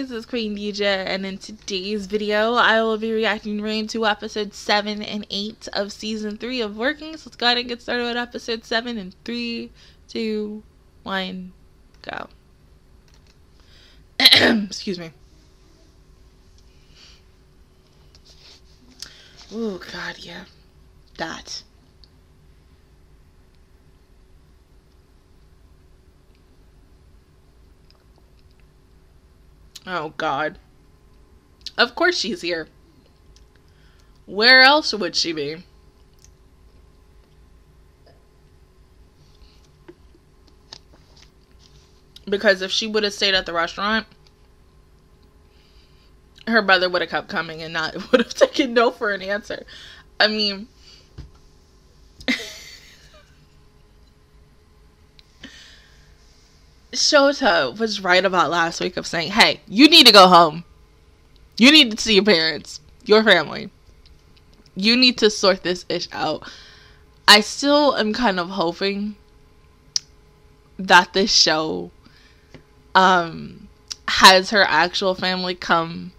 guys, it's Queen DJ, and in today's video I will be reacting to episodes 7 and 8 of season 3 of Working!!!, so let's go ahead and get started with episode 7 in 3, 2, 1, go. Excuse me. Oh god, yeah. That. Oh god. Of course she's here. Where else would she be? Because if she would have stayed at the restaurant, her brother would have kept coming and not would have taken no for an answer. I mean, Shota was right about last week of saying, hey, you need to go home. You need to see your parents, your family. You need to sort this ish out. I still am kind of hoping that this show has her actual family come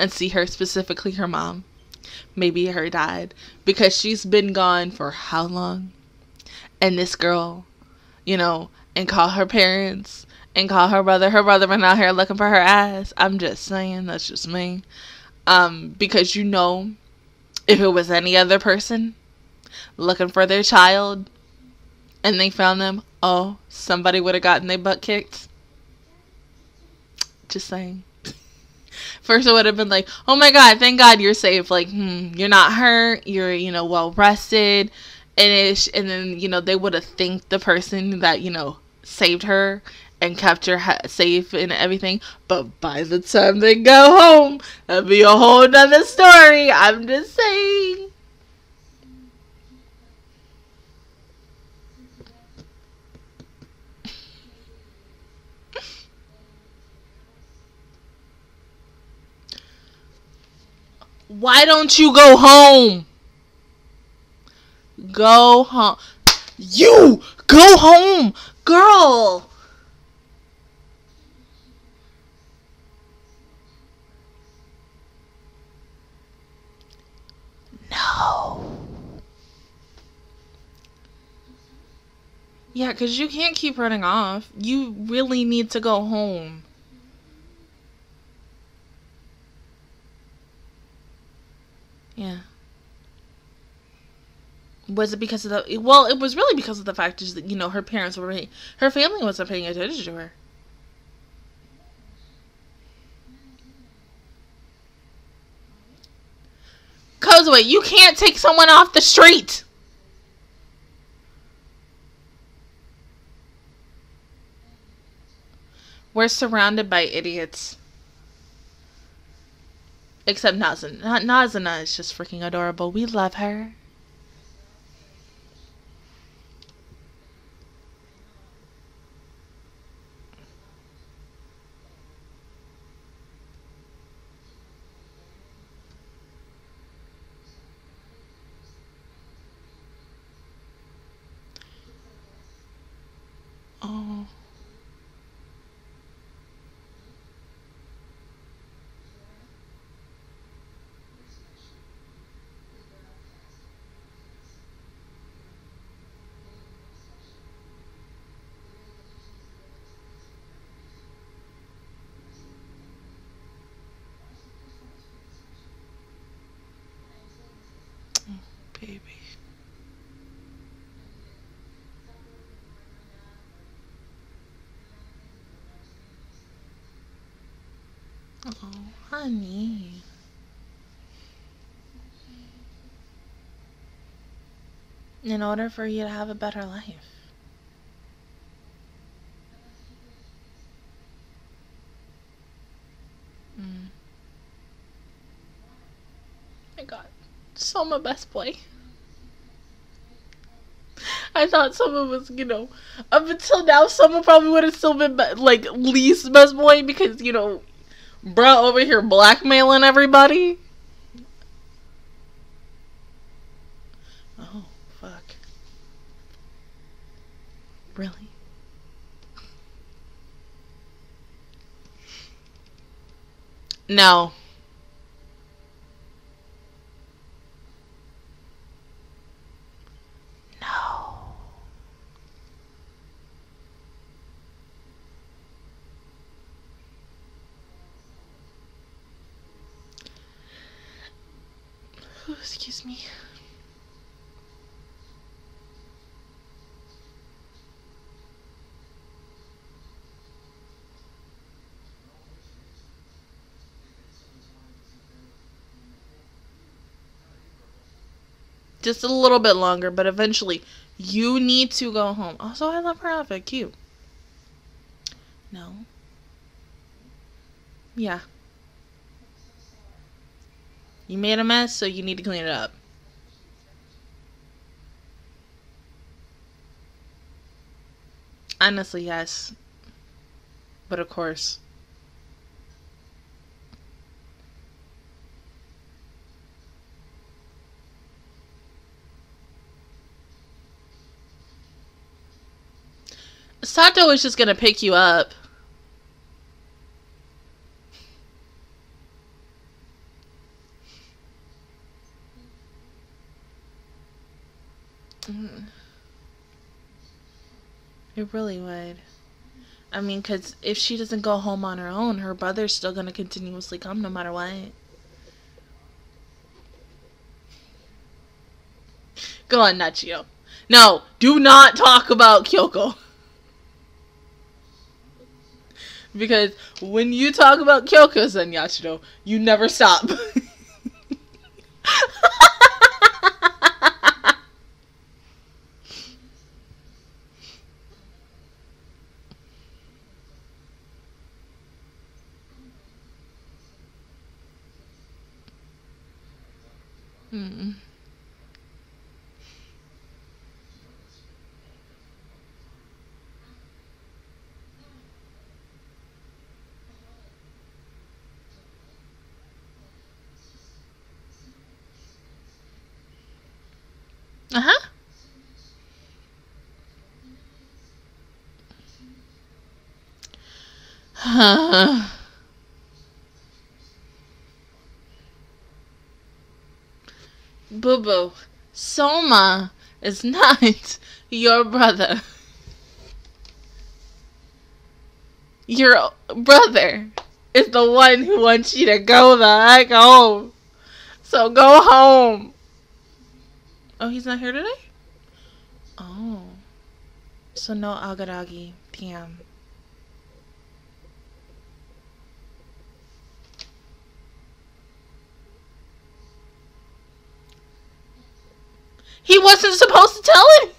and see her, specifically her mom. Maybe her dad. Because she's been gone for how long? And this girl, you know, and call her parents and call her brother. Her brother been out here looking for her ass. I'm just saying, that's just me. Because you know, if it was any other person looking for their child and they found them, oh, somebody would have gotten their butt kicked. Just saying. First it would have been like, oh my god, thank god you're safe. Like, you're not hurt. You're, you know, well rested. And then, you know, they would have thanked the person that, you know, saved her and kept her safe and everything. But by the time they go home, that'd be a whole nother story. I'm just saying. Why don't you go home? Go home. You! Go home! Girl! No. Yeah, because you can't keep running off. You really need to go home. Yeah. Was it because of the... Well, it was really because of the fact that, you know, her parents were... Her family wasn't paying attention to her. Kozue, you can't take someone off the street! We're surrounded by idiots. Except Nazna. Nazna is just freaking adorable. We love her. Baby. Oh, honey. In order for you to have a better life. Oh my god. Soma, best boy. I thought Soma was, you know, up until now, Soma probably would have still been, like, least best boy because, you know, bruh over here blackmailing everybody. Oh, fuck. Really? No. No. Oh, excuse me. Just a little bit longer, but eventually you need to go home. Also, I love her outfit. Cute. No. Yeah. You made a mess, so you need to clean it up. Honestly, yes. But of course. Sato is just gonna pick you up. It really would. I mean, because if she doesn't go home on her own, her brother's still gonna continuously come no matter what. Go on, Yachiro. No, do not talk about Kyoko. Because when you talk about Kyoko-san, Yachiro, you never stop. Uh-huh. Boo-boo, Soma is not your brother. Your brother is the one who wants you to go the heck home. So go home. Oh, he's not here today? Oh. So no agaragi. Damn. He wasn't supposed to tell him!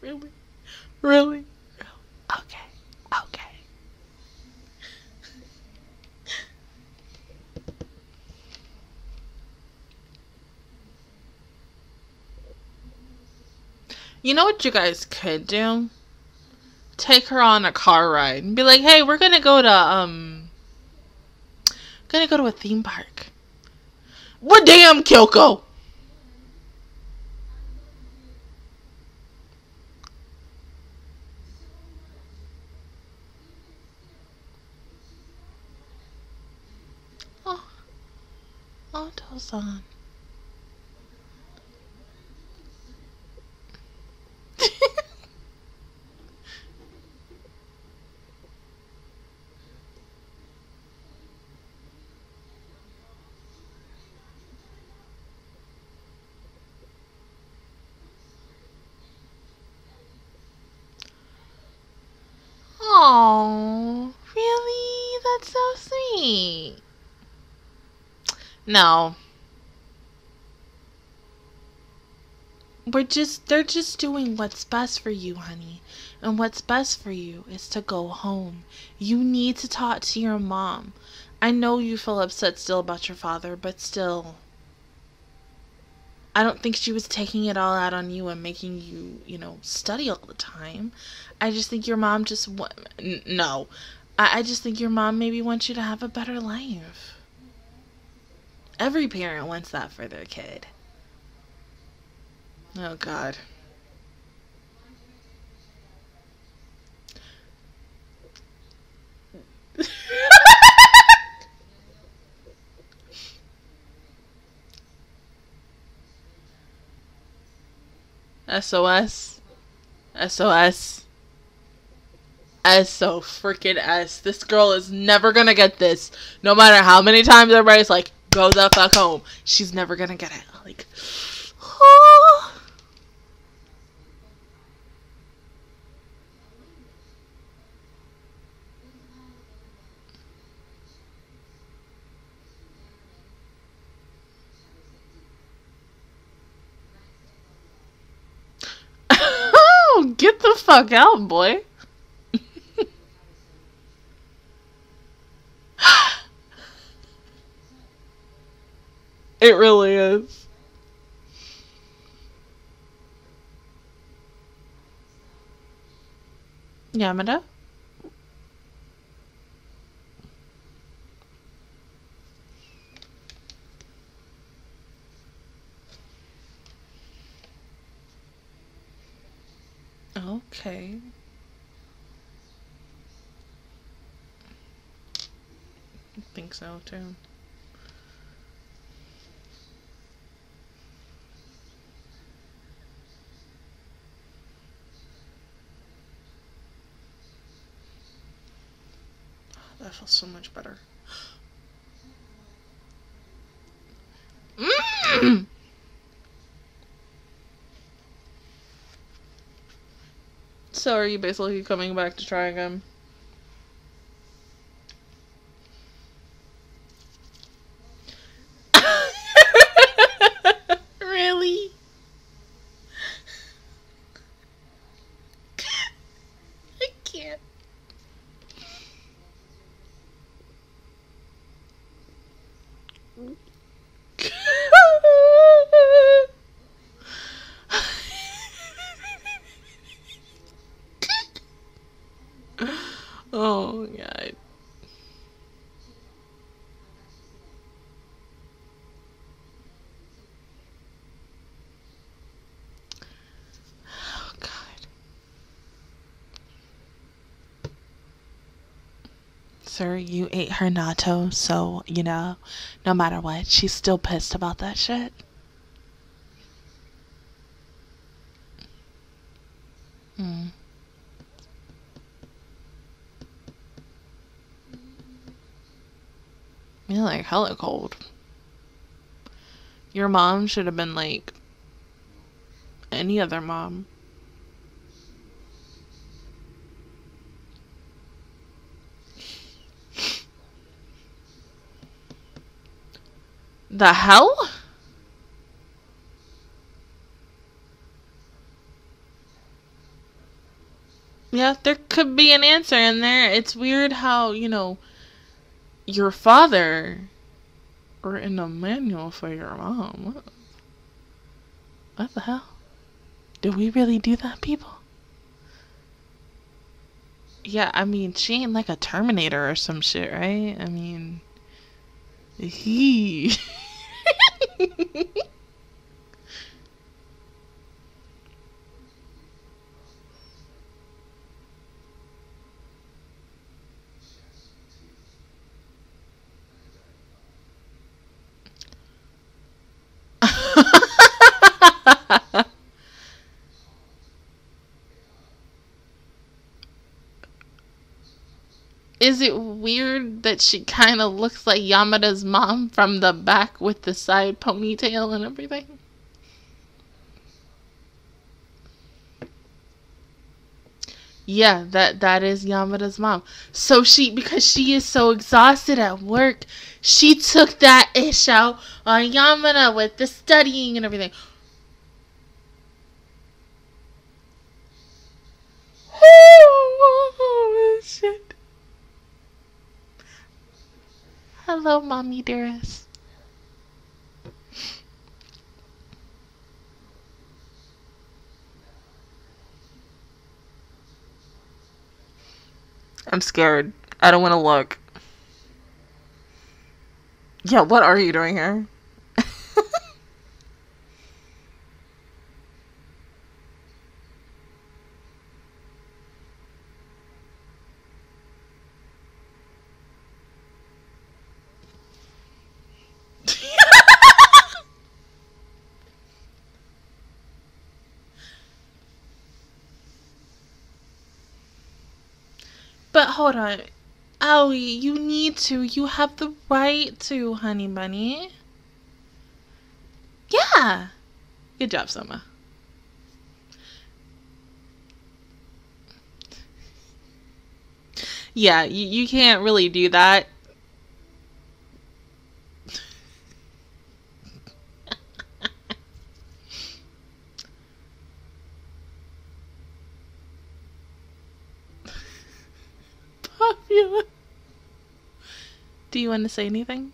Really? Really? You know what you guys could do? Take her on a car ride and be like, hey, we're gonna go to a theme park. Well, damn, Kyoko! Oh, Otou-san. Oh, really? That's so sweet. No. They're just doing what's best for you, honey. And what's best for you is to go home. You need to talk to your mom. I know you feel upset still about your father, but still. I don't think she was taking it all out on you and making you, you know, study all the time. I just think your mom just no. I just think your mom maybe wants you to have a better life. Every parent wants that for their kid. Oh, God. SOS. SOS. SO freaking S. This girl is never gonna get this. No matter how many times everybody's like, go the fuck home. She's never gonna get it. Like, oh. Get the fuck out, boy. It really is. Yamada? Okay. I think so too. Oh, that feels so much better. Mm! So are you basically coming back to try again? Really? I can't. Oh, God. Oh, God. Sir, you ate her natto, so, you know, no matter what, she's still pissed about that shit. You're like hella cold. Your mom should have been like any other mom. The hell? Yeah, there could be an answer in there. It's weird how, you know, your father written a manual for your mom. What the hell? Did we really do that, people? Yeah, I mean, she ain't like a Terminator or some shit, right? I mean, he. Is it weird that she kind of looks like Yamada's mom from the back with the side ponytail and everything? Yeah, that is Yamada's mom. So because she is so exhausted at work, she took that ish out on Yamada with the studying and everything. Oh, shit. Hello, mommy dearest. I'm scared. I don't want to look. Yeah, what are you doing here? But hold on. Aoi, you need to. You have the right to, honey bunny. Yeah. Good job, Soma. Yeah, you can't really do that. Popular. Do you want to say anything?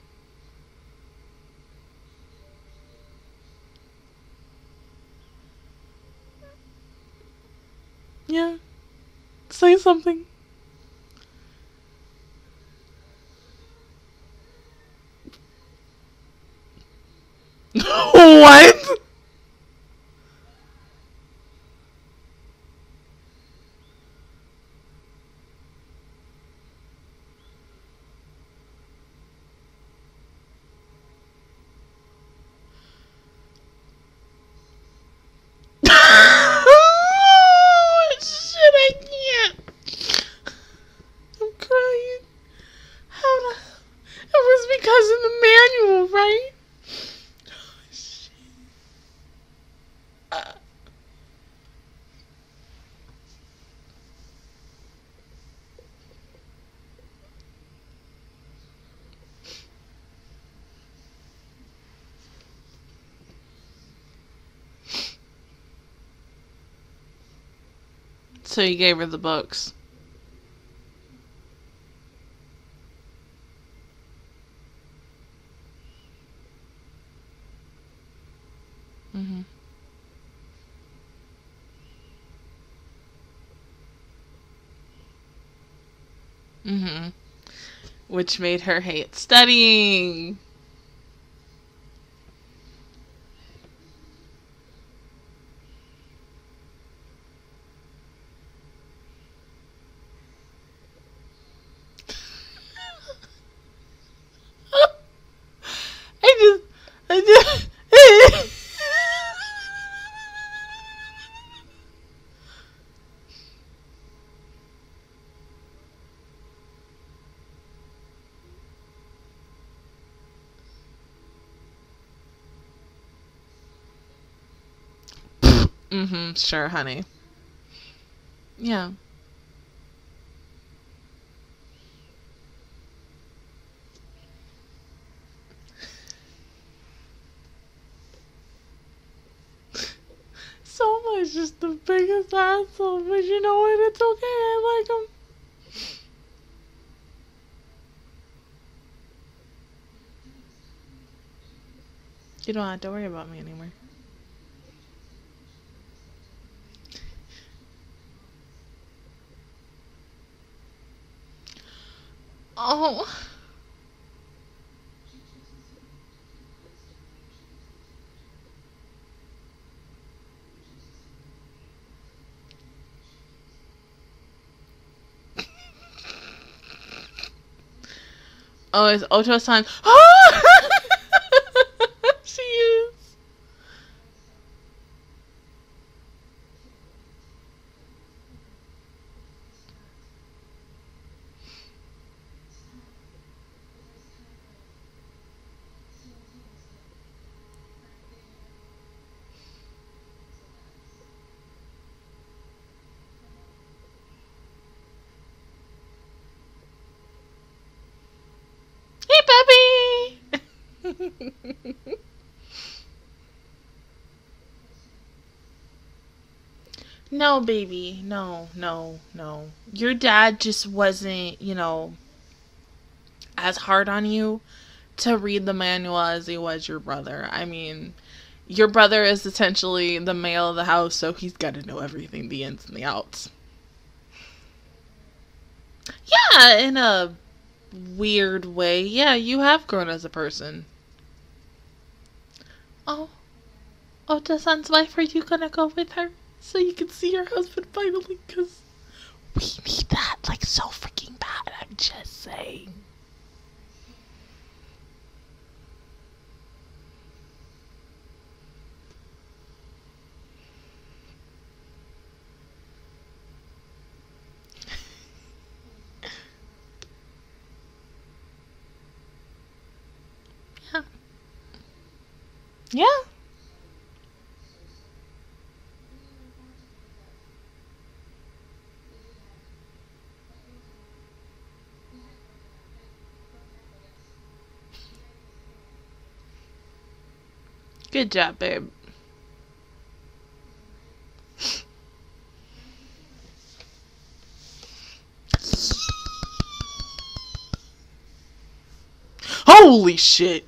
Yeah. Say something. What? So you gave her the books. Mm-hmm. Mm-hmm. Which made her hate studying. Sure, honey. Yeah. Soma's just the biggest asshole, but you know what? It's okay. I like him. You don't have to worry about me anymore. Oh. Oh, it's Otou-san. Oh! She is. No, baby. No, no, no. Your dad just wasn't, you know, as hard on you to read the manual as he was your brother. I mean, your brother is essentially the male of the house, so he's got to know everything, the ins and the outs. Yeah, in a weird way. Yeah, you have grown as a person. Oh, Otou-san's wife, are you gonna go with her? So you can see your husband finally, because we need that, like, so freaking bad, I'm just saying. Yeah. Good job, babe. Holy shit!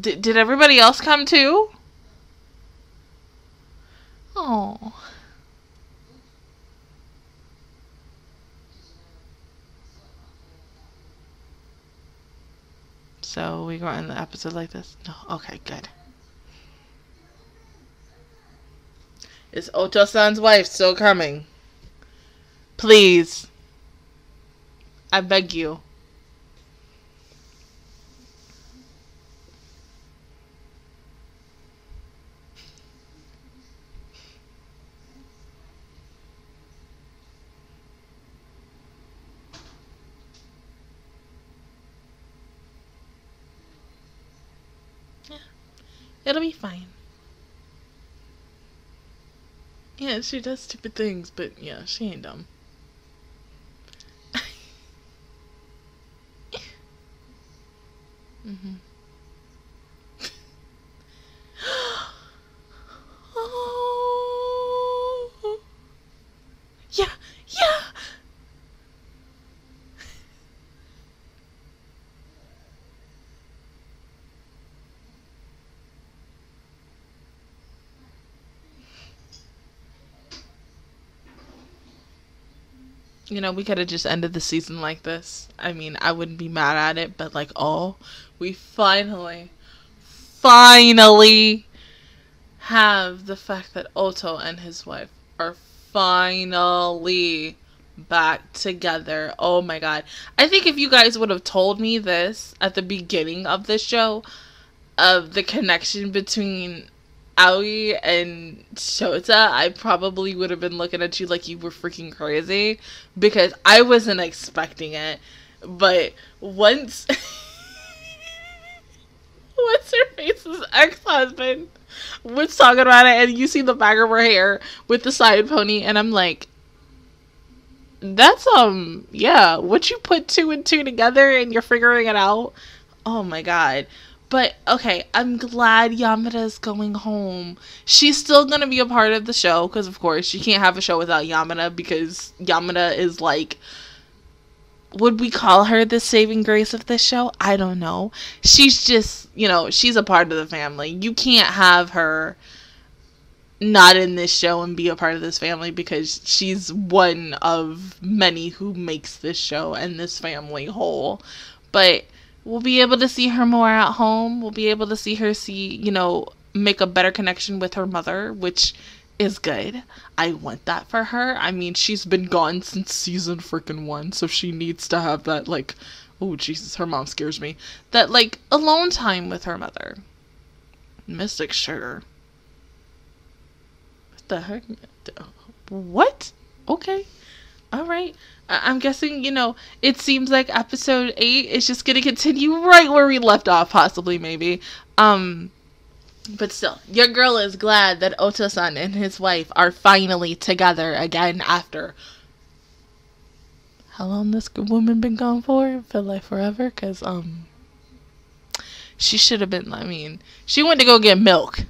Did everybody else come too? Oh. So we go in the episode like this? No. Okay, good. Is Otou-san's wife still coming? Please. I beg you. It'll be fine. Yeah, she does stupid things, but yeah, she ain't dumb. Oh. Yeah, yeah. You know, we could have just ended the season like this. I mean, I wouldn't be mad at it, but like, oh, we finally have the fact that Otou and his wife are finally back together. Oh my god. I think if you guys would have told me this at the beginning of the show, of the connection between Aoi and Shota, I probably would have been looking at you like you were freaking crazy, because I wasn't expecting it. But once once her face's ex-husband was talking about it and you see the back of her hair with the side pony, and I'm like, that's yeah, what you put two and two together and you're figuring it out. Oh my god. But, okay, I'm glad Yamada's going home. She's still gonna be a part of the show, because, of course, she can't have a show without Yamada, because Yamada is, like, would we call her the saving grace of this show? I don't know. She's just, you know, she's a part of the family. You can't have her not in this show and be a part of this family, because she's one of many who makes this show and this family whole. But we'll be able to see her more at home. We'll be able to see her you know, make a better connection with her mother, which is good. I want that for her. I mean, she's been gone since season freaking 1, so she needs to have that, like, oh, Jesus, her mom scares me. That, like, alone time with her mother. Mystic Sugar. What the heck? What? Okay. Alright. I'm guessing, you know, it seems like episode 8 is just gonna continue right where we left off, possibly, maybe. But still, your girl is glad that Otou-san and his wife are finally together again after how long this woman been gone for? Feel like forever, cause, she should have been, I mean, she went to go get milk,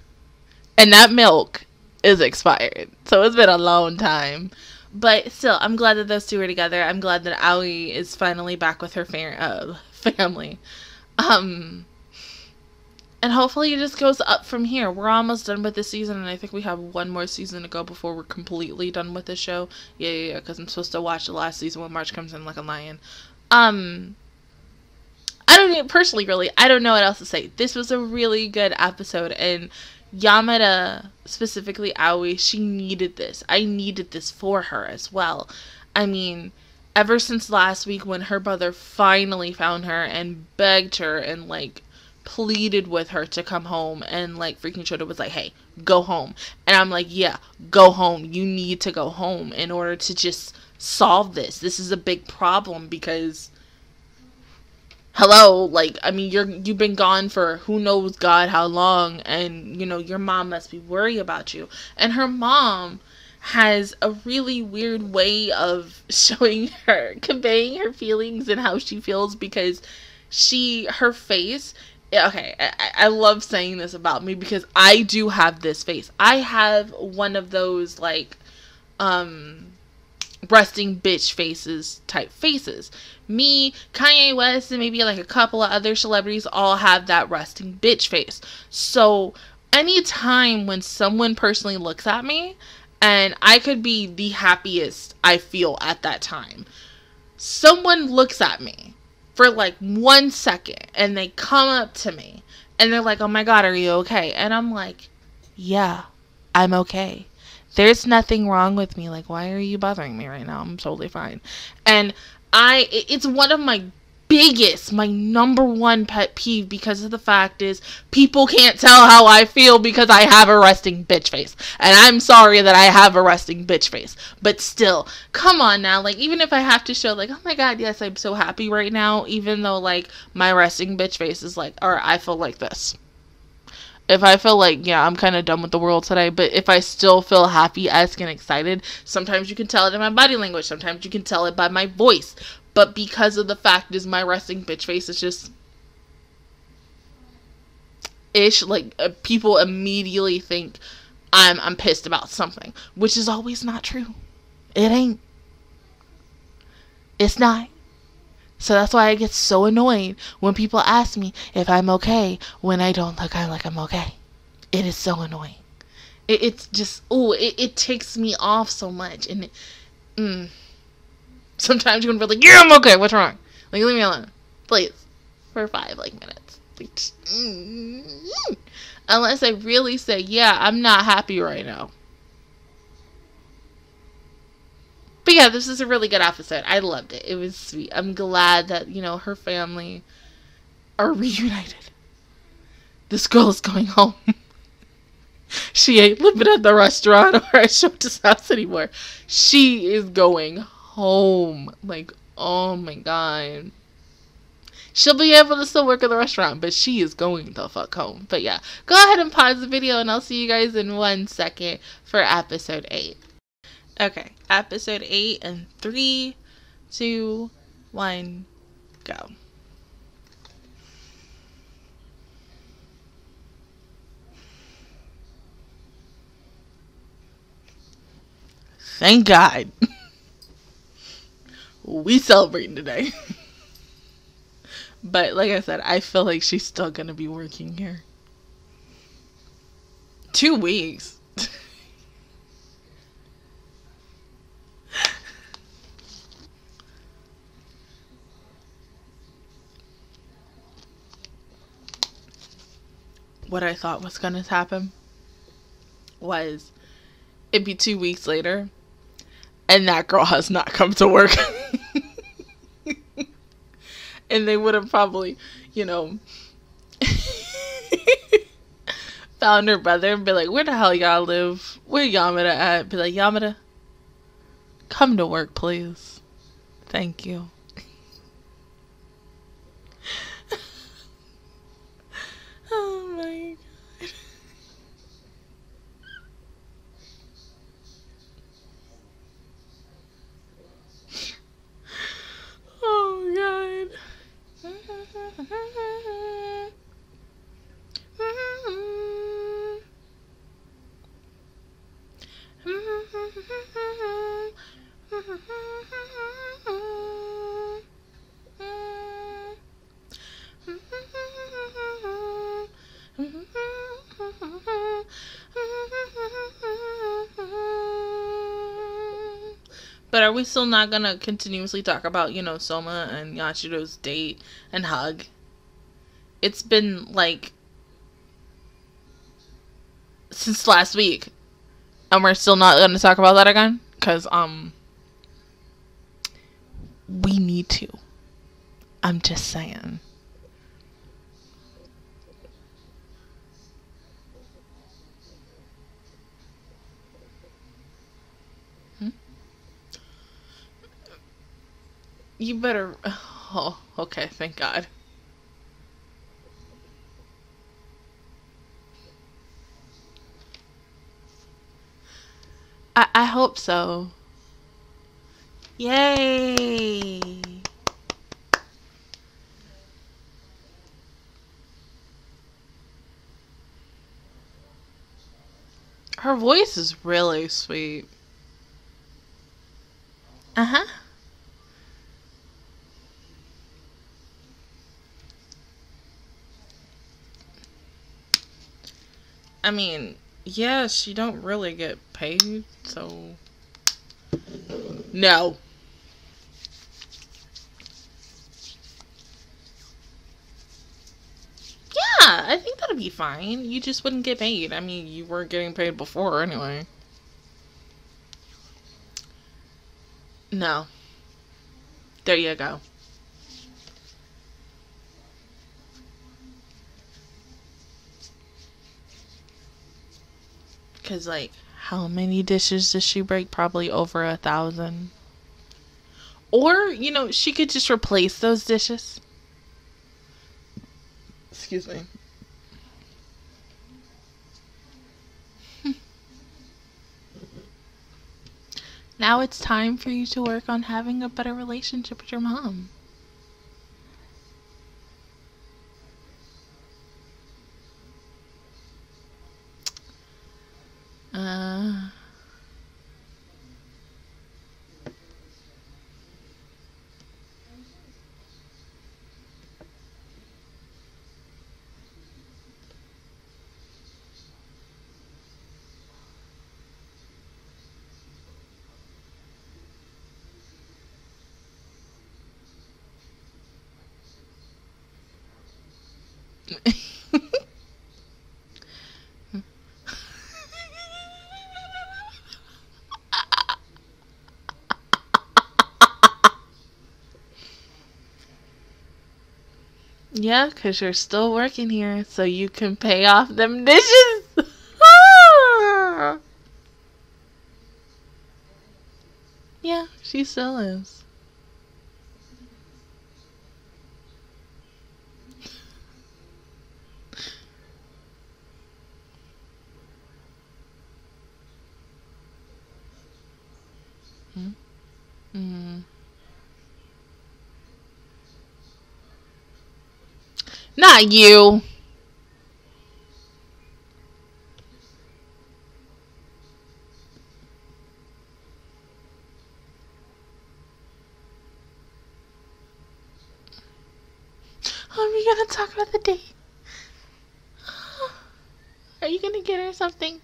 and that milk is expired, so it's been a long time. But still, I'm glad that those two are together. I'm glad that Aoi is finally back with her family. And hopefully it just goes up from here. We're almost done with this season, and I think we have one more season to go before we're completely done with this show. Yeah, because I'm supposed to watch the last season when March comes in like a lion. I don't personally, really, I don't know what else to say. This was a really good episode, and Yamada, specifically Aoi, she needed this. I needed this for her as well. I mean, ever since last week when her brother finally found her and begged her and, like, pleaded with her to come home, and like freaking Shota was like, hey, go home. And I'm like, yeah, go home. You need to go home in order to just solve this. This is a big problem because, hello, like, I mean, you've been gone for who knows God how long, and, you know, your mom must be worried about you. And her mom has a really weird way of showing her, conveying her feelings and how she feels, because her face, okay, I love saying this about me because I do have this face. I have one of those, like, resting bitch faces type faces. Me, Kanye West, and maybe like a couple of other celebrities all have that resting bitch face. So anytime when someone personally looks at me, and I could be the happiest I feel at that time, someone looks at me for like 1 second and they come up to me and they're like, oh my God, are you okay? And I'm like, yeah, I'm okay. There's nothing wrong with me. Like, why are you bothering me right now? I'm totally fine. And it's one of my biggest, my number one pet peeve, because of the fact is people can't tell how I feel because I have a resting bitch face. And I'm sorry that I have a resting bitch face, but still, come on now. Like, even if I have to show like, oh my God, yes, I'm so happy right now, even though like my resting bitch face is like, or I feel like this. If I feel like, yeah, I'm kind of done with the world today, but if I still feel happy-esque and excited, sometimes you can tell it in my body language. Sometimes you can tell it by my voice. But because of the fact is my resting bitch face is just ish, like, people immediately think I'm pissed about something, which is always not true. It ain't. It's not. So that's why I get so annoyed when people ask me if I'm okay when I don't look like I'm okay. It is so annoying. It's just, ooh, it takes me off so much. And sometimes you're gonna be like, yeah, I'm okay, what's wrong? Like, leave me alone, please, for 5 minutes. Like, unless I really say, yeah, I'm not happy right now. But yeah, this is a really good episode. I loved it. It was sweet. I'm glad that, you know, her family are reunited. This girl is going home. She ain't living at the restaurant or at Shota's house anymore. She is going home. Like, oh my God. She'll be able to still work at the restaurant, but she is going the fuck home. But yeah, go ahead and pause the video and I'll see you guys in 1 second for episode 8. Okay, episode 8 and 3, 2, 1, go. Thank God. We celebrating today. But like I said, I feel like she's still going to be working here. 2 weeks. What I thought was going to happen was it'd be 2 weeks later and that girl has not come to work. And they would have probably, you know, found her brother and be like, where the hell y'all live? Where Yamada at? Be like, Yamada, come to work, please. Thank you. Oh my God. Oh God. But are we still not gonna continuously talk about, you know, Soma and Yachiro's date and hug? It's been like since last week, and we're still not gonna talk about that again because we need to. I'm just saying. You better... Oh, okay, thank God. I hope so. Yay! Her voice is really sweet. Uh-huh. I mean, yeah, she don't really get paid, so... No. Yeah, I think that'll be fine. You just wouldn't get paid. I mean, you weren't getting paid before anyway. No. There you go. Because, like, how many dishes does she break? Probably over 1,000. Or, you know, she could just replace those dishes. Excuse me. Now it's time for you to work on having a better relationship with your mom. Yeah, 'cause you're still working here, so you can pay off them dishes. Yeah, she still is. Not you. Are we gonna talk about the date? Are you gonna get her something?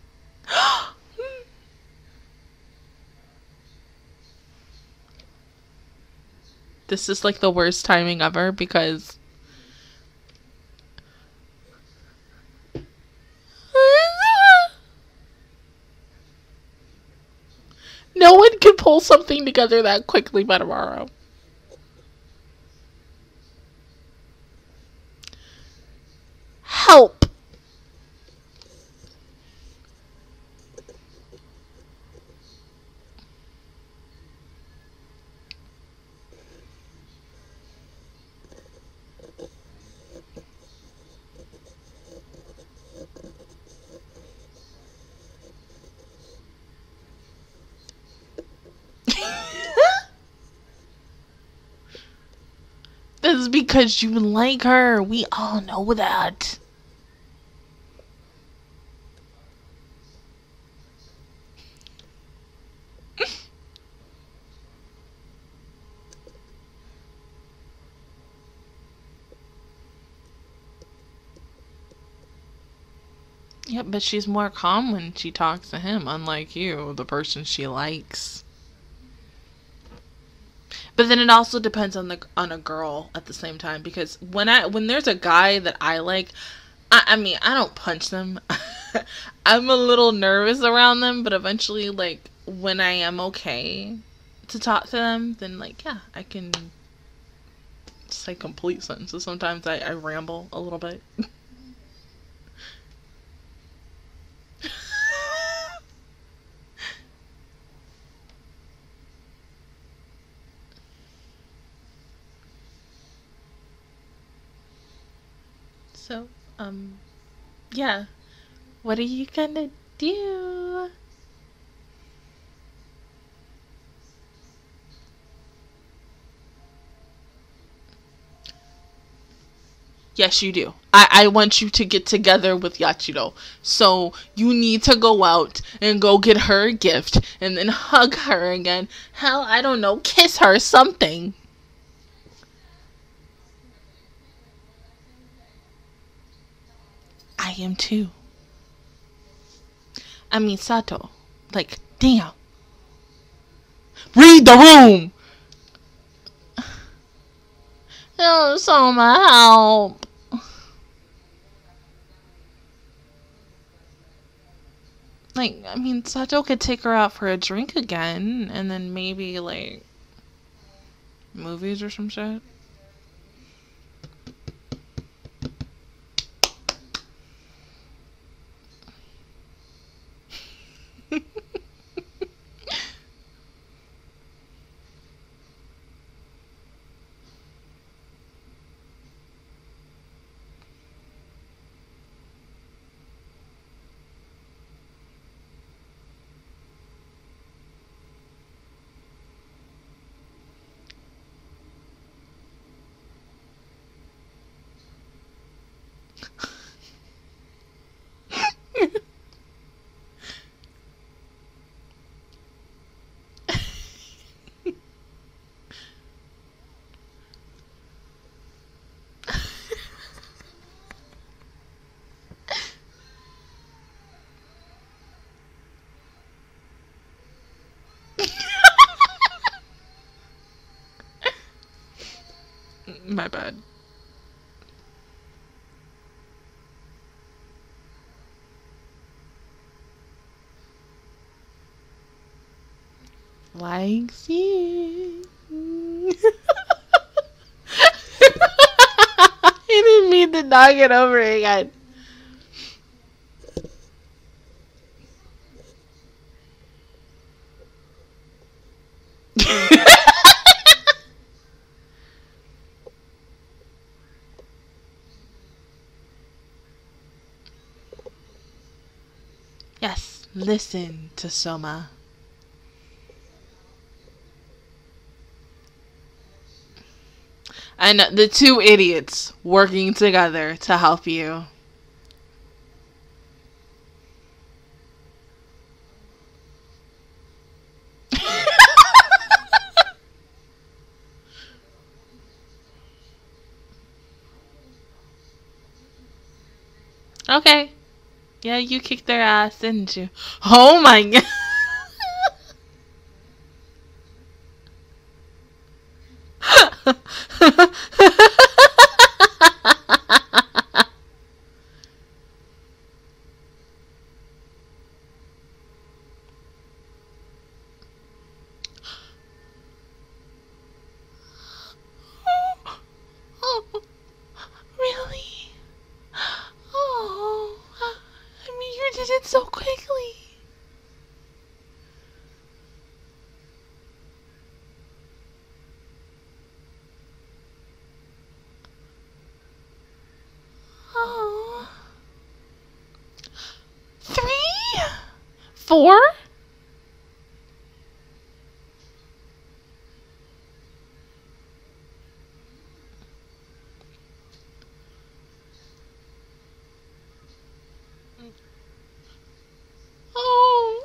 This is like the worst timing ever because... No one can pull something together that quickly by tomorrow. Help. That's because you like her. We all know that. Yeah, but she's more calm when she talks to him, unlike you, the person she likes. But then it also depends on a girl at the same time, because when there's a guy that I like, I mean, I don't punch them. I'm a little nervous around them, but eventually, like, when I am okay to talk to them, then, like, yeah, I can say complete sentences. Sometimes I ramble a little bit. So, yeah. What are you gonna do? Yes, you do. I want you to get together with Yachiro. So you need to go out and go get her a gift and then hug her again. Hell, I don't know. Kiss her, something. I am too. I mean, Sato. Like, damn. Read the room! Oh, Soma, help. Like, I mean, Sato could take her out for a drink again, and then maybe, like, movies or some shit. My bad. Like, see. I didn't mean to knock it over again. Yes, listen to Soma. And the two idiots working together to help you. Okay. Yeah, you kicked their ass, didn't you? Oh my god! So quickly. Oh. 3? 4? Oh.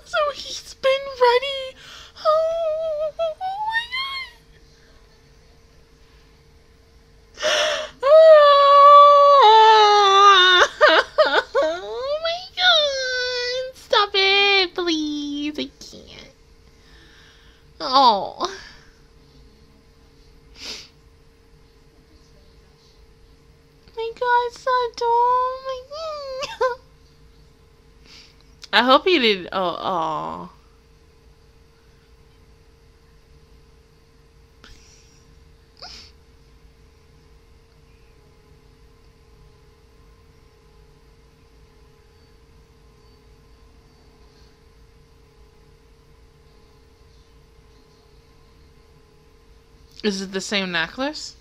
My god, Sato. Oh my god. I hope you didn't. Oh. Is it the same necklace?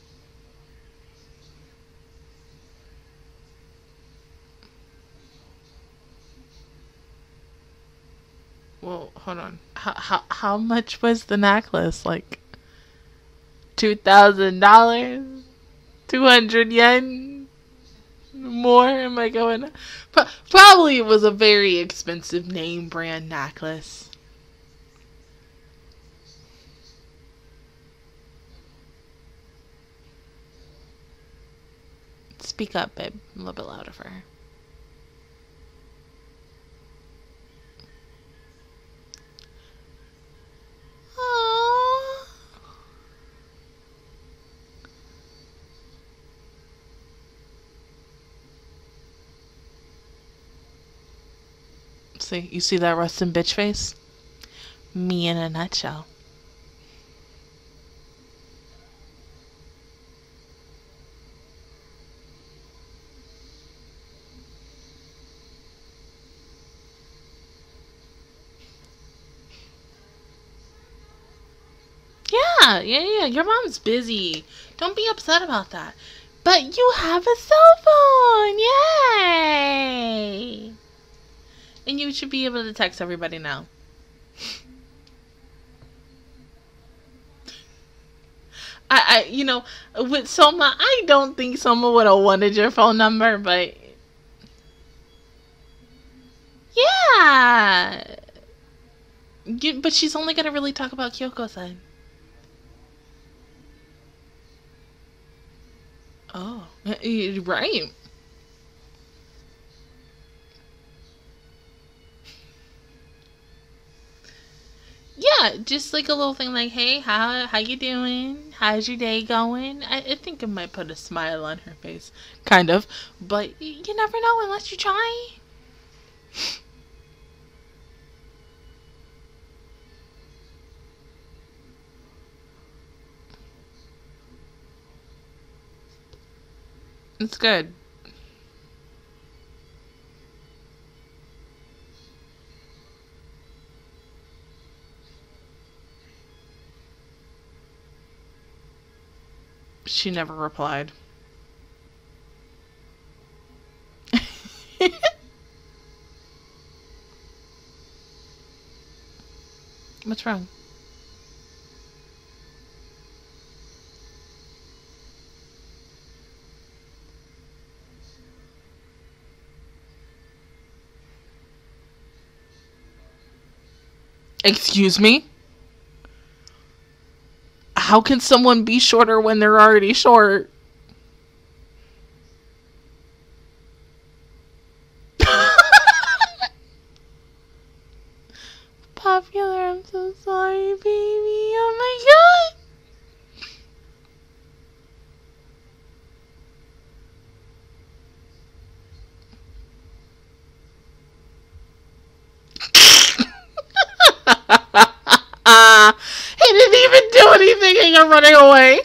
Well, hold on. How much was the necklace? Like $2,000? 200 yen? More? Am I going? Probably it was a very expensive name brand necklace. Speak up, babe. I'm a little bit louder for her. See, you see that rustin' bitch face? Me in a nutshell. Yeah, your mom's busy. Don't be upset about that. But you have a cell phone! Yay! And you should be able to text everybody now. I you know, with Soma, I don't think Soma would have wanted your phone number, but yeah. But she's only gonna really talk about Kyoko-san. Oh, right. Yeah, just like a little thing like, hey, how you doing? How's your day going? I think it might put a smile on her face. Kind of. But you never know unless you try. It's good. She never replied. What's wrong? Excuse me? How can someone be shorter when they're already short? Popular, I'm so sorry, baby. Oh my god! He didn't even do anything and you're running away.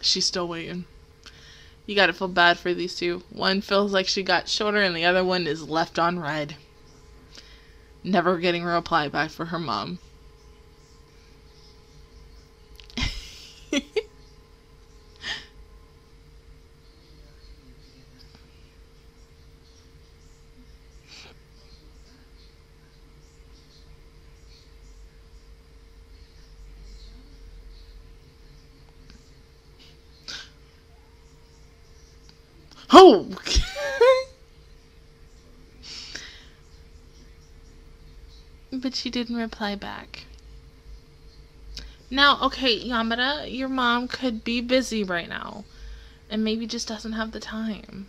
She's still waiting. You gotta feel bad for these two. One feels like she got shorter and the other one is left on red. Never getting a reply back for her mom. Oh! But she didn't reply back. Now, okay, Yamada, your mom could be busy right now. And maybe just doesn't have the time.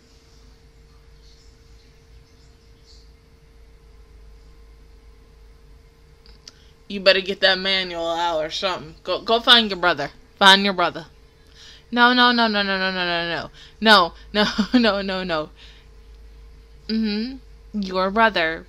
You better get that manual out or something. Go find your brother. Find your brother. No. Your brother.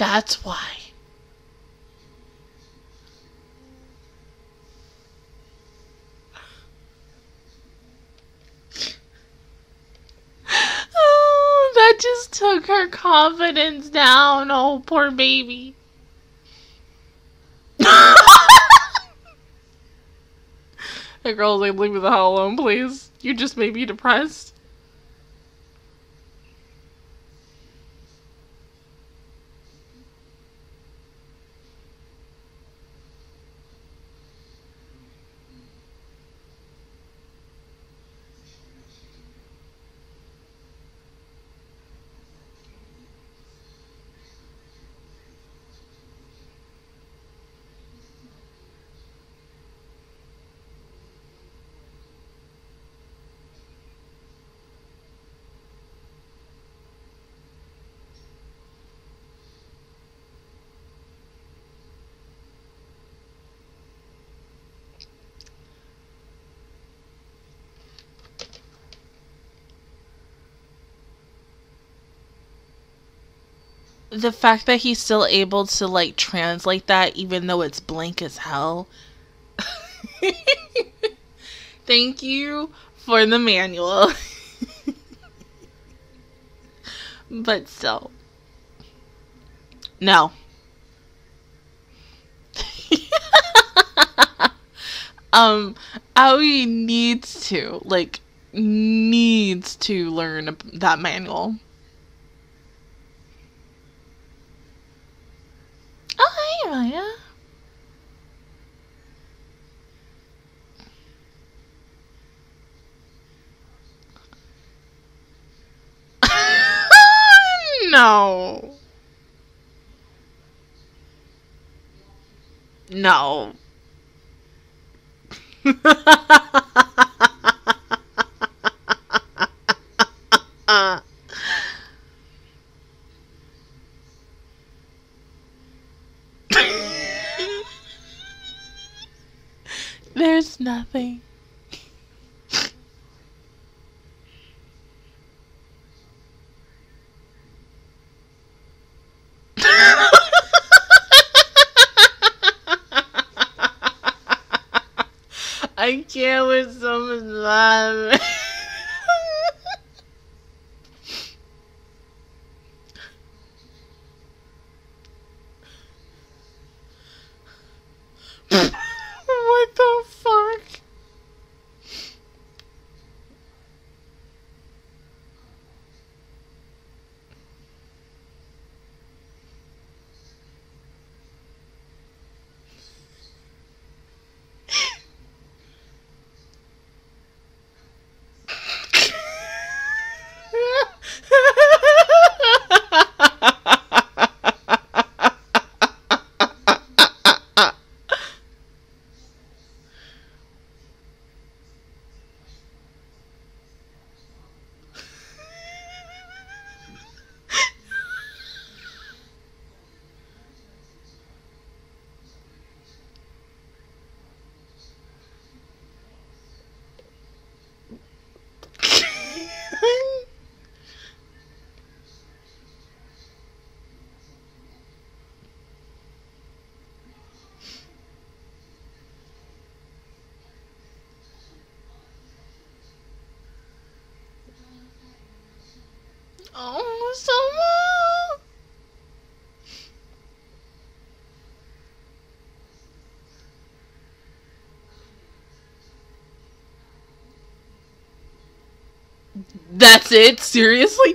That's why. Oh, that just took her confidence down. Oh, poor baby. The girl's like, leave me the hell alone, please. You just made me depressed. The fact that he's still able to, like, translate that even though it's blank as hell. Thank you for the manual. But still. No. Aoi needs to learn that manual. Oh, yeah. No. No. There's nothing. I can't with someone's love. Oh, Soma! That's it? Seriously?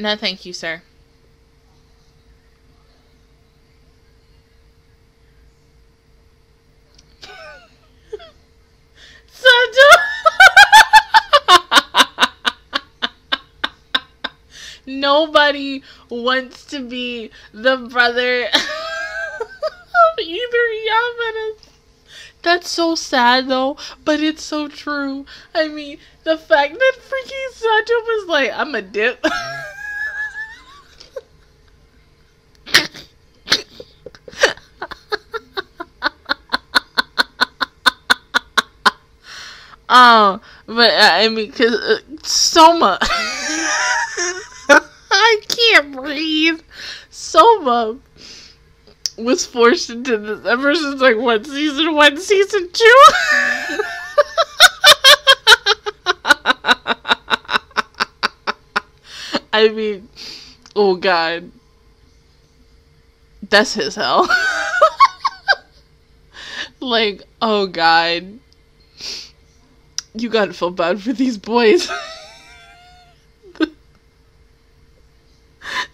No, thank you, sir. Sato! Nobody wants to be the brother of either Yamada That's so sad though, but it's so true. I mean, the fact that freaking Sato was like, I'm a dip. Oh, but I mean, cause Soma. I can't breathe. Soma was forced into this ever since like season 1, season 2. I mean, oh god, that's his hell. Like, oh god, you gotta feel bad for these boys.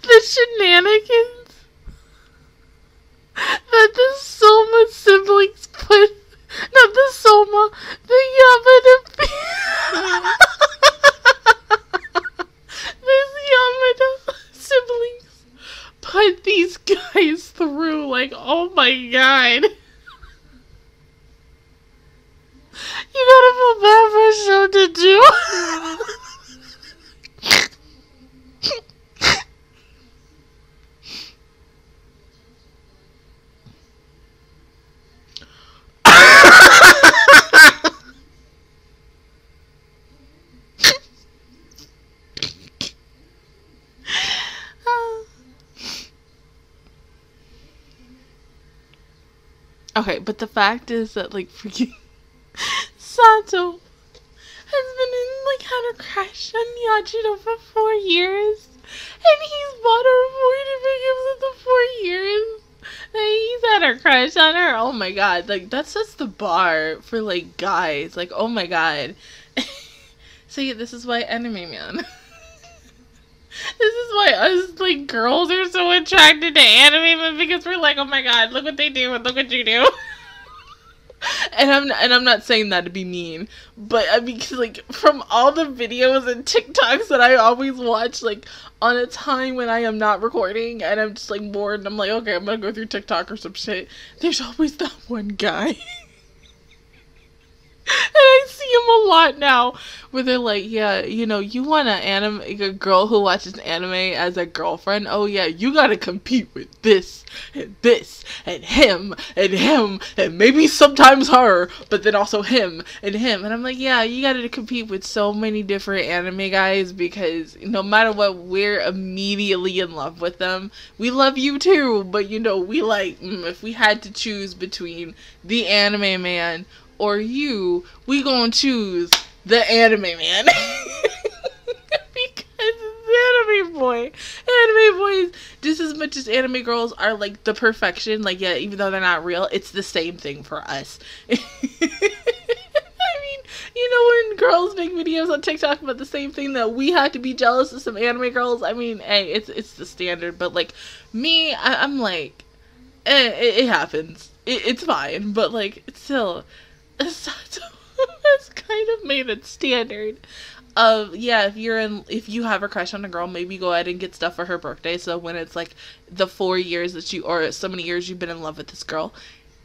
the shenanigans that the Soma siblings put, not the Soma, the Yamada, this Yamada siblings put these guys through, like, oh my god. You gotta feel bad for Shota too. Okay, but the fact is that, like, freaking Sato has been in, like, had a crash on Yachiro for 4 years, and he's bought her 40 videos in the 4 years that he's had a crash on her. Oh my god, like, that sets the bar for, like, guys. Like, oh my god. So yeah, this is why anime man. This is why us, like, girls are so attracted to anime, because we're like, oh my god, look what they do and look what you do. And I'm not saying that to be mean, but I mean, like, from all the videos and TikToks that I always watch, like, on a time when I am not recording and I'm just, like, bored and I'm like, okay, I'm gonna go through TikTok or some shit, there's always that one guy. And I see him a lot now, where they're like, yeah, you know, you want a girl who watches anime as a girlfriend? Oh yeah, you gotta compete with this, and this, and him, and him, and maybe sometimes her, but then also him, and him. And I'm like, yeah, you gotta compete with so many different anime guys, because no matter what, we're immediately in love with them. We love you too, but you know, we like, if we had to choose between the anime man or you, we gonna choose the anime man. Because it's anime boy. Anime boys, just as much as anime girls are like the perfection, like, yeah, even though they're not real, it's the same thing for us. I mean, you know, when girls make videos on TikTok about the same thing that we had to be jealous of some anime girls, I mean, hey, it's the standard, but like, me, I'm like, eh, it happens. It's fine, but like, it's still, Sato has kind of made it standard of, yeah, if you have a crush on a girl, maybe go ahead and get stuff for her birthday, so when it's like the 4 years that you, or so many years you've been in love with this girl,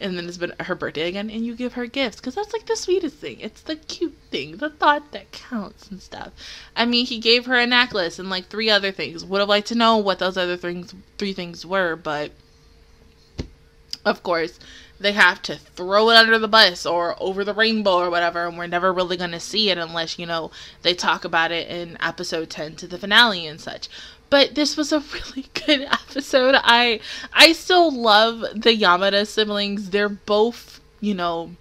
and then it's been her birthday again, and you give her gifts, because that's like the sweetest thing, it's the cute thing, the thought that counts and stuff. I mean, he gave her a necklace and like 3 other things, would have liked to know what those other things, 3 things were, but of course, they have to throw it under the bus or over the rainbow or whatever, and we're never really going to see it unless, you know, they talk about it in episode 10 to the finale and such. But this was a really good episode. I still love the Yamada siblings. They're both, you know,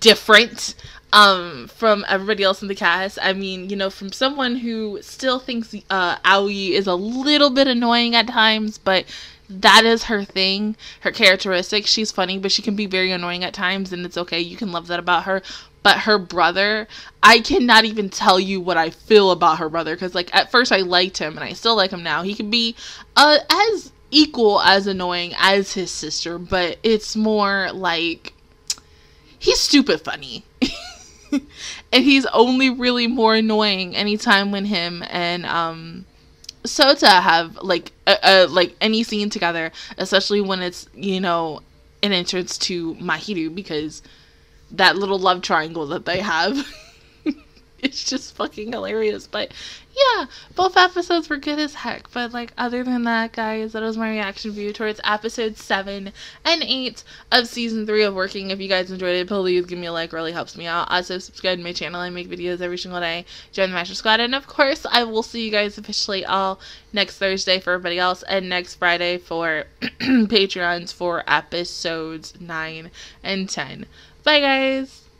different from everybody else in the cast. I mean, you know, from someone who still thinks Aoi is a little bit annoying at times, but that is her thing, her characteristic. She's funny, but she can be very annoying at times, and it's okay. You can love that about her. But her brother, I cannot even tell you what I feel about her brother, because, like, at first I liked him, and I still like him now. He can be as equal as annoying as his sister, but it's more like he's stupid funny. And he's only really more annoying anytime when him and Shota have like any scene together, especially when it's, you know, an entrance to Mahiru, because that little love triangle that they have, it's just fucking hilarious. But yeah, both episodes were good as heck. But like, other than that, guys, that was my reaction view towards episodes 7 and 8 of season 3 of Working. If you guys enjoyed it, please give me a like, really helps me out. Also, subscribe to my channel. I make videos every single day. Join the Master Squad, and of course, I will see you guys officially all next Thursday for everybody else, and next Friday for Patreons for episodes 9 and 10. Bye, guys!